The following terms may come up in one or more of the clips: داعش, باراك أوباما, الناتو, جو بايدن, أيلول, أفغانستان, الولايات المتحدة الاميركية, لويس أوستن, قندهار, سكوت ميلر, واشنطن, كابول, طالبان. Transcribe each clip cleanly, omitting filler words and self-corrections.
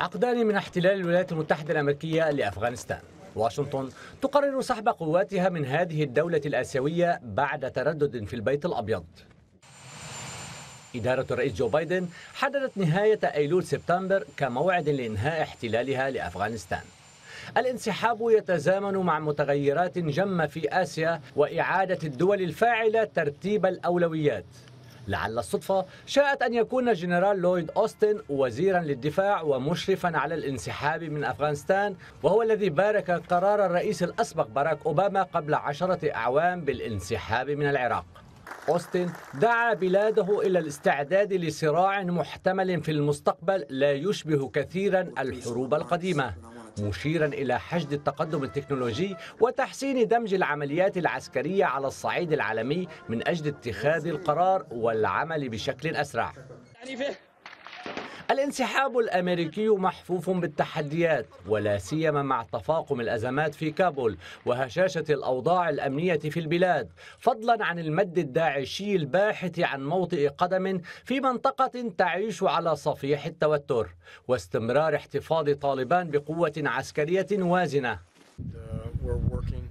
عقدان من احتلال الولايات المتحدة الأمريكية لأفغانستان. واشنطن تقرر سحب قواتها من هذه الدولة الآسيوية بعد تردد في البيت الأبيض. إدارة الرئيس جو بايدن حددت نهاية أيلول سبتمبر كموعد لإنهاء احتلالها لأفغانستان. الانسحاب يتزامن مع متغيرات جمة في آسيا وإعادة الدول الفاعلة ترتيب الأولويات. لعل الصدفة شاءت أن يكون الجنرال لويس أوستن وزيرا للدفاع ومشرفا على الانسحاب من أفغانستان، وهو الذي بارك قرار الرئيس الأسبق باراك أوباما قبل 10 أعوام بالانسحاب من العراق. أوستن دعا بلاده إلى الاستعداد لصراع محتمل في المستقبل لا يشبه كثيرا الحروب القديمة، مشيرا إلى حشد التقدم التكنولوجي وتحسين دمج العمليات العسكرية على الصعيد العالمي من أجل اتخاذ القرار والعمل بشكل أسرع. الانسحاب الأمريكي محفوف بالتحديات، ولا سيما مع تفاقم الأزمات في كابول وهشاشة الأوضاع الأمنية في البلاد، فضلا عن المد الداعشي الباحث عن موطئ قدم في منطقة تعيش على صفيح التوتر، واستمرار احتفاظ طالبان بقوة عسكرية وازنة.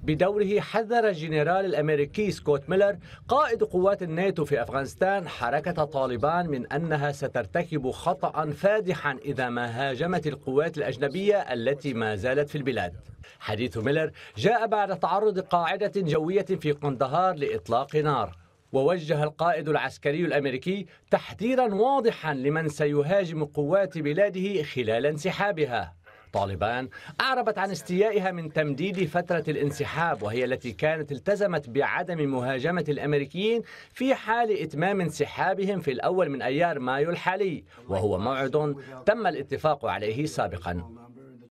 بدوره حذر الجنرال الأمريكي سكوت ميلر قائد قوات الناتو في أفغانستان حركة طالبان من أنها سترتكب خطأ فادحا إذا ما هاجمت القوات الأجنبية التي ما زالت في البلاد. حديث ميلر جاء بعد تعرض قاعدة جوية في قندهار لإطلاق نار، ووجه القائد العسكري الأمريكي تحذيرا واضحا لمن سيهاجم قوات بلاده خلال انسحابها. طالبان أعربت عن استيائها من تمديد فترة الانسحاب، وهي التي كانت التزمت بعدم مهاجمة الأمريكيين في حال إتمام انسحابهم في الأول من أيار مايو الحالي، وهو موعد تم الاتفاق عليه سابقا.